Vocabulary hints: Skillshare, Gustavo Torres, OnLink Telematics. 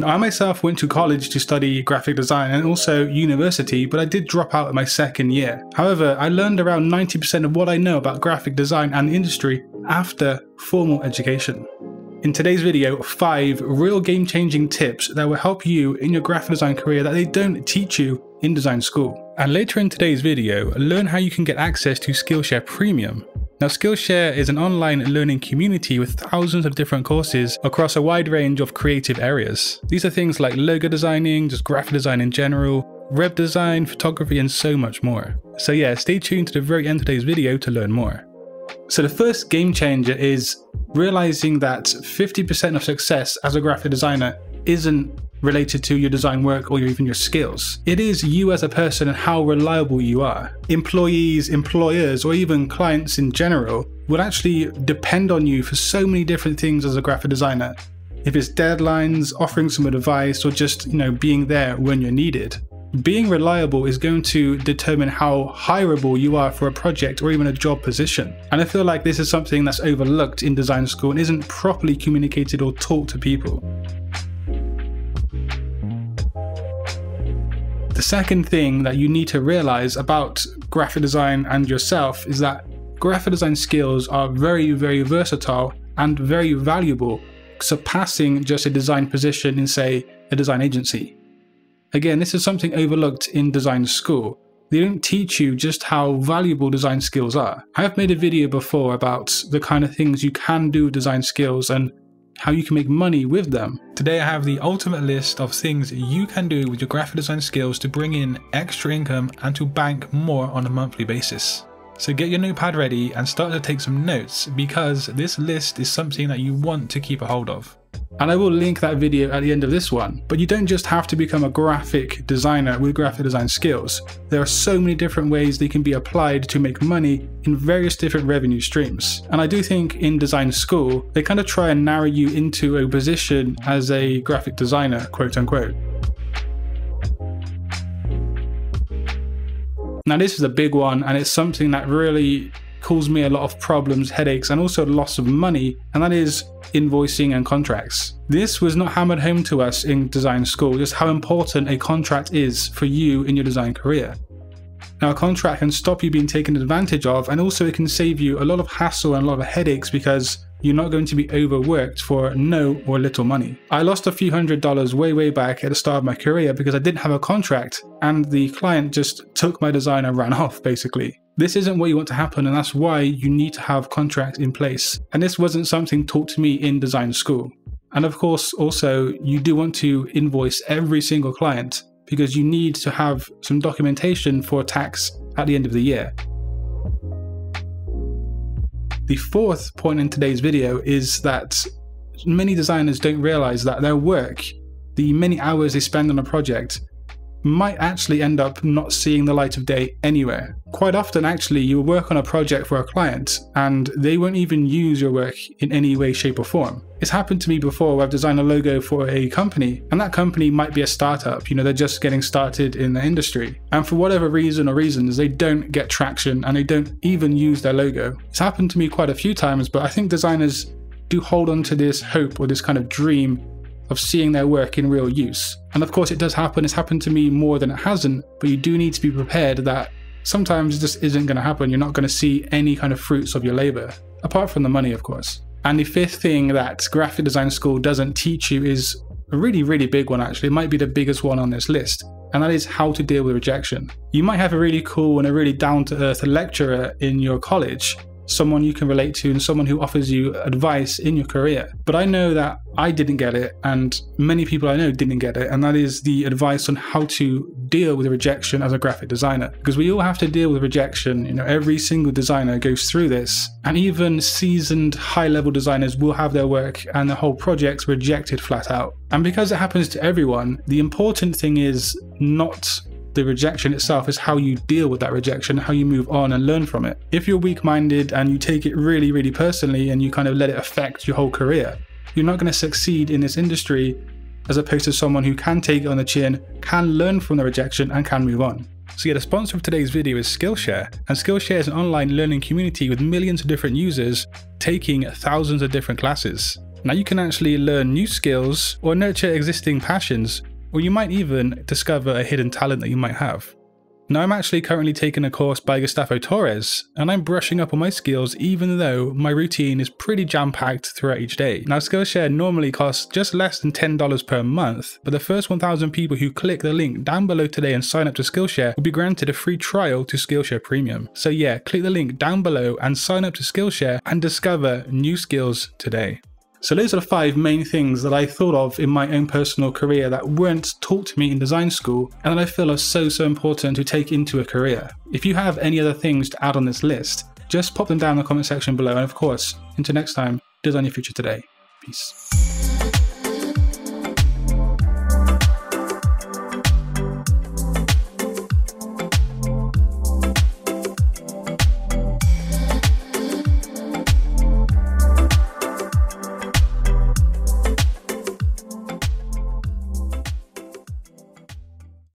Now, I myself went to college to study graphic design and also university, but I did drop out in my second year. However, I learned around 90% of what I know about graphic design and industry after formal education. In today's video, 5 real game-changing tips that will help you in your graphic design career that they don't teach you in design school. And later in today's video, learn how you can get access to Skillshare Premium. Now, Skillshare is an online learning community with thousands of different courses across a wide range of creative areas. These are things like logo designing, just graphic design in general, web design, photography, and so much more. So yeah, stay tuned to the very end of today's video to learn more. So the first game changer is realizing that 50% of success as a graphic designer isn't related to your design work or even your skills. It is you as a person and how reliable you are. Employees, employers, or even clients in general will actually depend on you for so many different things as a graphic designer. If it's deadlines, offering some advice, or just, being there when you're needed. Being reliable is going to determine how hireable you are for a project or even a job position. And I feel like this is something that's overlooked in design school and isn't properly communicated or taught to people. The second thing that you need to realize about graphic design and yourself is that graphic design skills are very, very versatile and very valuable, surpassing just a design position in, say, a design agency. Again, this is something overlooked in design school. They don't teach you just how valuable design skills are. I have made a video before about the kind of things you can do with design skills and how you can make money with them. Today I have the ultimate list of things you can do with your graphic design skills to bring in extra income and to bank more on a monthly basis. So get your notepad ready and start to take some notes, because this list is something that you want to keep a hold of. And I will link that video at the end of this one. But you don't just have to become a graphic designer with graphic design skills. There are so many different ways they can be applied to make money in various different revenue streams. And I do think in design school, they kind of try and narrow you into a position as a graphic designer, quote unquote. Now, this is a big one, and it's something that really caused me a lot of problems, headaches, and also loss of money, and that is invoicing and contracts. This was not hammered home to us in design school, just how important a contract is for you in your design career. Now, a contract can stop you being taken advantage of, and also it can save you a lot of hassle and a lot of headaches, because you're not going to be overworked for no or little money. I lost a few $100s way back at the start of my career because I didn't have a contract, and the client just took my design and ran off, basically. This isn't what you want to happen, and that's why you need to have contracts in place. And this wasn't something taught to me in design school. And of course, also, you do want to invoice every single client, because you need to have some documentation for tax at the end of the year. The fourth point in today's video is that many designers don't realize that their work, the many hours they spend on a project, might actually end up not seeing the light of day anywhere. Quite often, actually, you will work on a project for a client and they won't even use your work in any way, shape, or form. It's happened to me before where I've designed a logo for a company, and that company might be a startup, they're just getting started in the industry. And for whatever reason or reasons, they don't get traction and they don't even use their logo. It's happened to me quite a few times, but I think designers do hold on to this hope or this kind of dream of seeing their work in real use. And of course it does happen, it's happened to me more than it hasn't, but you do need to be prepared that sometimes it just isn't going to happen, you're not going to see any kind of fruits of your labor, apart from the money of course. And the fifth thing that graphic design school doesn't teach you is a really, really big one actually, it might be the biggest one on this list, and that is how to deal with rejection. You might have a really cool and a really down-to-earth lecturer in your college, someone you can relate to and someone who offers you advice in your career. But I know that I didn't get it, and many people I know didn't get it, and that is the advice on how to deal with rejection as a graphic designer. Because we all have to deal with rejection, every single designer goes through this, and even seasoned high-level designers will have their work and their whole projects rejected flat out. And because it happens to everyone, the important thing is not the rejection itself, is how you deal with that rejection, how you move on and learn from it. If you're weak-minded and you take it really, really personally and you kind of let it affect your whole career, you're not going to succeed in this industry, as opposed to someone who can take it on the chin, can learn from the rejection and can move on. So yeah, the sponsor of today's video is Skillshare, and Skillshare is an online learning community with millions of different users taking thousands of different classes. Now you can actually learn new skills or nurture existing passions, or you might even discover a hidden talent that you might have. Now I'm actually currently taking a course by Gustavo Torres, and I'm brushing up on my skills even though my routine is pretty jam-packed throughout each day. Now Skillshare normally costs just less than $10 per month, but the first 1,000 people who click the link down below today and sign up to Skillshare will be granted a free trial to Skillshare Premium. So yeah, click the link down below and sign up to Skillshare and discover new skills today. So those are the 5 main things that I thought of in my own personal career that weren't taught to me in design school and that I feel are so important to take into a career. If you have any other things to add on this list, just pop them down in the comment section below, and of course, until next time, design your future today. Peace.